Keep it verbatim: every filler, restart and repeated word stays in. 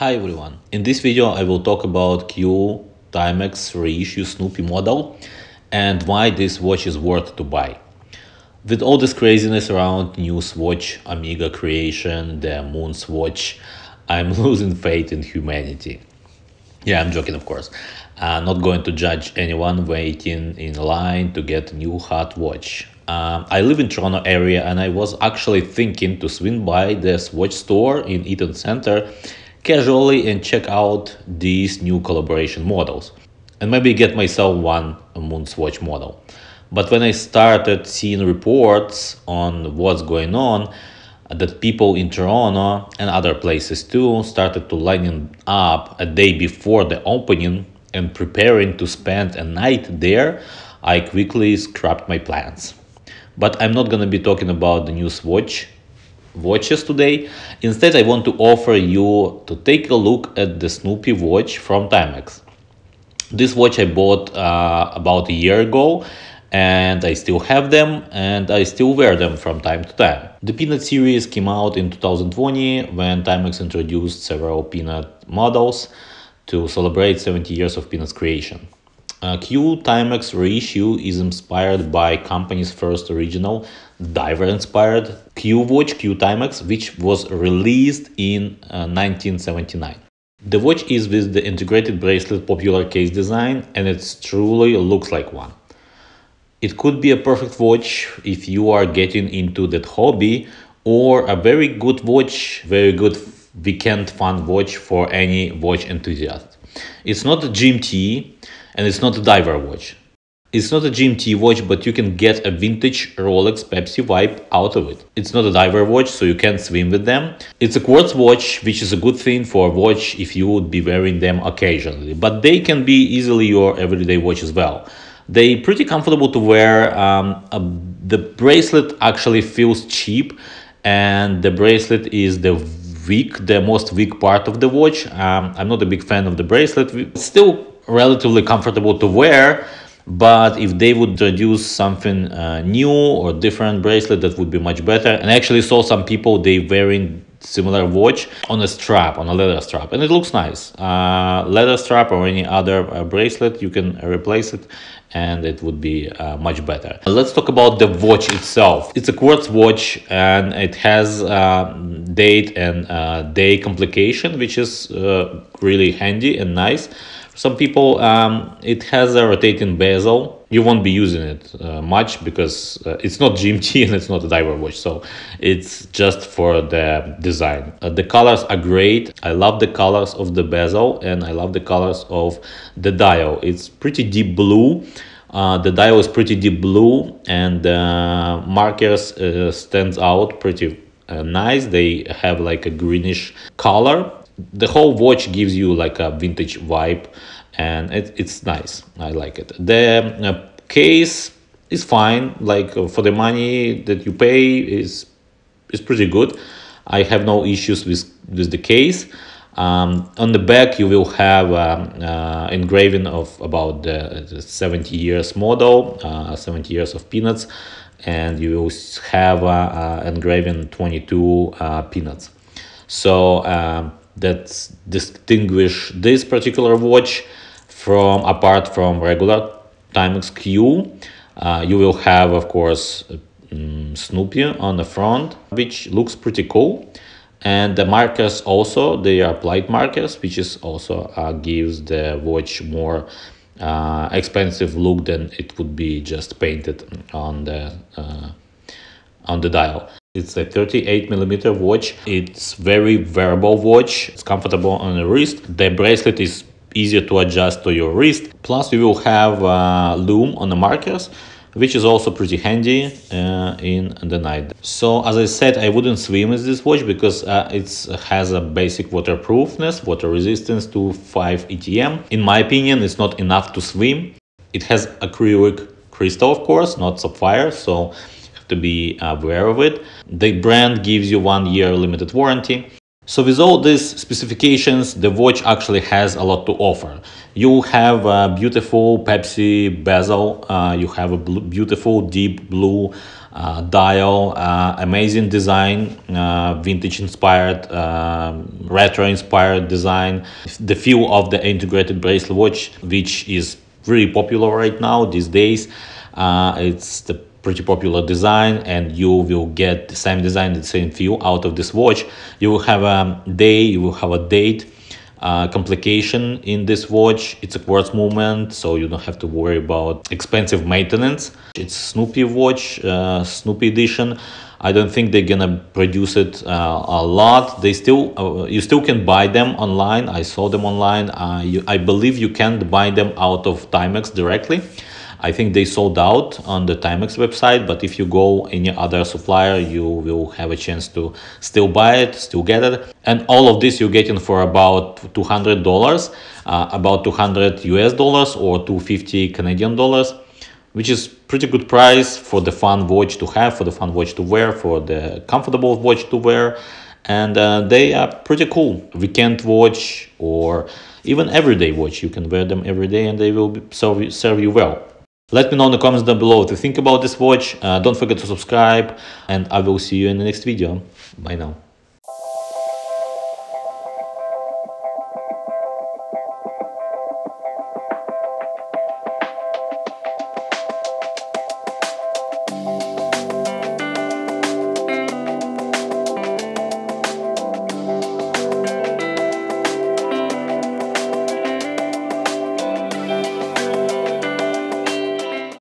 Hi everyone, in this video I will talk about Q Timex reissue Snoopy model and why this watch is worth to buy. With all this craziness around new Swatch, Amiga creation, the Moon Swatch, I'm losing faith in humanity. Yeah, I'm joking of course. I'm not going to judge anyone waiting in line to get a new hot watch. Um, I live in Toronto area and I was actually thinking to swing by the Swatch store in Eaton Center casually and check out these new collaboration models and maybe get myself one Moon Swatch model. But when I started seeing reports on what's going on, that people in Toronto and other places too started to line up a day before the opening and preparing to spend a night there, I quickly scrapped my plans. But I'm not gonna be talking about the new Swatch watches today. Instead, I want to offer you to take a look at the Snoopy watch from Timex. This watch I bought uh, about a year ago and I still have them and I still wear them from time to time. The Peanuts series came out in two thousand twenty when Timex introduced several Peanut models to celebrate seventy years of Peanuts creation. Uh, Q Timex reissue is inspired by company's first original diver-inspired Q watch, Q Timex, which was released in uh, nineteen seventy-nine. The watch is with the integrated bracelet popular case design and it truly looks like one. It could be a perfect watch if you are getting into that hobby, or a very good watch, very good weekend fun watch for any watch enthusiast. It's not a G M T. And it's not a diver watch. It's not a G M T watch, but you can get a vintage Rolex Pepsi vibe out of it. It's not a diver watch, so you can't swim with them. It's a quartz watch, which is a good thing for a watch if you would be wearing them occasionally. But they can be easily your everyday watch as well. They're pretty comfortable to wear. Um, a, the bracelet actually feels cheap, and the bracelet is the weak, the most weak part of the watch. Um, I'm not a big fan of the bracelet. It's still relatively comfortable to wear, but if they would introduce something uh, new or different bracelet, that would be much better. And I actually saw some people, they wearing similar watch on a strap, on a leather strap, and it looks nice. Uh, leather strap or any other uh, bracelet, you can replace it and it would be uh, much better. Let's talk about the watch itself. It's a quartz watch and it has uh, date and uh, day complication, which is uh, really handy and nice. Some people, um, it has a rotating bezel. You won't be using it uh, much because uh, it's not G M T and it's not a diver watch, so it's just for the design. Uh, the colors are great. I love the colors of the bezel and I love the colors of the dial. It's pretty deep blue. Uh, the dial is pretty deep blue and the uh, markers uh, stands out pretty uh, nice. They have like a greenish color. The whole watch gives you like a vintage vibe and it, it's nice. I like it. The uh, case is fine, like uh, for the money that you pay is is pretty good. I have no issues with, with the case. Um, on the back you will have um, uh, engraving of about the, the seventy years model, uh, seventy years of Peanuts, and you will have uh, uh, engraving twenty-two uh, Peanuts. So um, that distinguish this particular watch from apart from regular Timex Q. Uh, you will have, of course, um, Snoopy on the front, which looks pretty cool. And the markers also, they are applied markers, which is also uh, gives the watch more uh, expensive look than it would be just painted on the, uh, on the dial. It's a thirty-eight millimeter watch. It's very wearable watch. It's comfortable on the wrist. The bracelet is easier to adjust to your wrist. Plus you will have uh, lume on the markers, which is also pretty handy uh, in the night. So as I said, I wouldn't swim with this watch because uh, it has a basic waterproofness, water resistance to five A T M. In my opinion, it's not enough to swim. It has acrylic crystal, of course, not sapphire. So to be aware of it. The brand gives you one year limited warranty. So with all these specifications, the watch actually has a lot to offer. You have a beautiful Pepsi bezel, uh, you have a blue, beautiful deep blue uh, dial, uh, amazing design, uh, vintage inspired, uh, retro inspired design. The feel of the integrated bracelet watch, which is really popular right now these days. Uh, it's the pretty popular design, and you will get the same design, the same feel out of this watch. You will have a day, you will have a date uh, complication in this watch. It's a quartz movement, so you don't have to worry about expensive maintenance. It's Snoopy watch, uh, Snoopy edition. I don't think they're gonna produce it uh, a lot. They still, uh, you still can buy them online. I saw them online. Uh, you, I believe you can buy them out of Timex directly. I think they sold out on the Timex website, but if you go any other supplier, you will have a chance to still buy it, still get it. And all of this you're getting for about two hundred dollars, uh, about two hundred U S dollars or two hundred fifty Canadian dollars, which is pretty good price for the fun watch to have, for the fun watch to wear, for the comfortable watch to wear. And uh, they are pretty cool. Weekend watch or even everyday watch. You can wear them every day and they will serve, serve you well. Let me know in the comments down below what you think about this watch. Uh, don't forget to subscribe, and I will see you in the next video. Bye now.